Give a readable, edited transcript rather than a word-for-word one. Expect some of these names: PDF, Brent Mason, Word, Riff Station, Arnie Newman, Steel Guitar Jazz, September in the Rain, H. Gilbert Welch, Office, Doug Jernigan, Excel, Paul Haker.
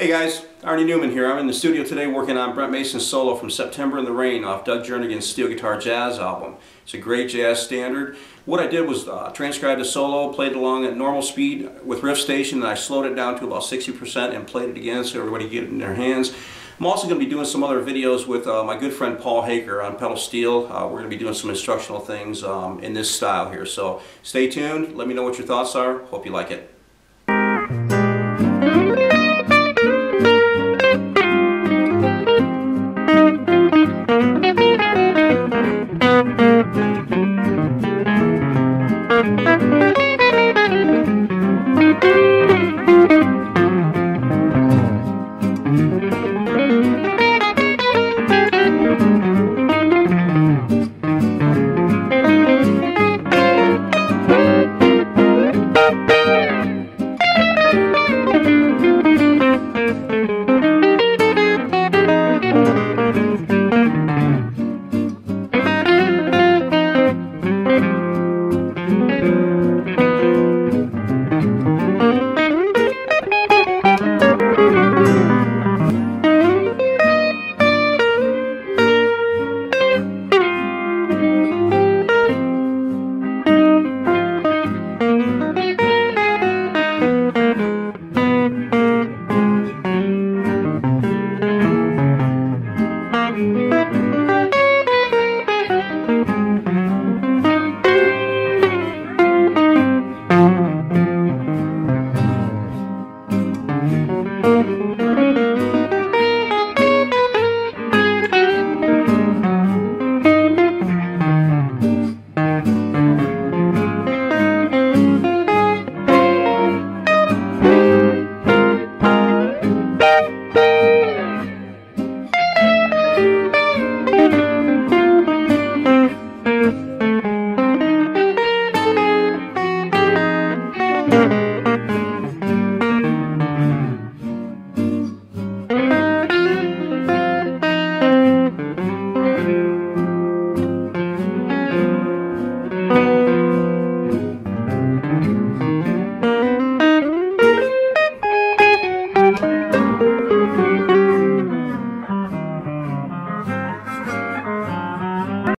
Hey guys, Arnie Newman here. I'm in the studio today working on Brent Mason's solo from September in the Rain off Doug Jernigan's Steel Guitar Jazz album. It's a great jazz standard. What I did was transcribe the solo, played along at normal speed with Riff Station, and I slowed it down to about 60% and played it again so everybody could get it in their hands. I'm also going to be doing some other videos with my good friend Paul Haker on pedal steel. We're going to be doing some instructional things in this style here. So stay tuned, let me know what your thoughts are. Hope you like it.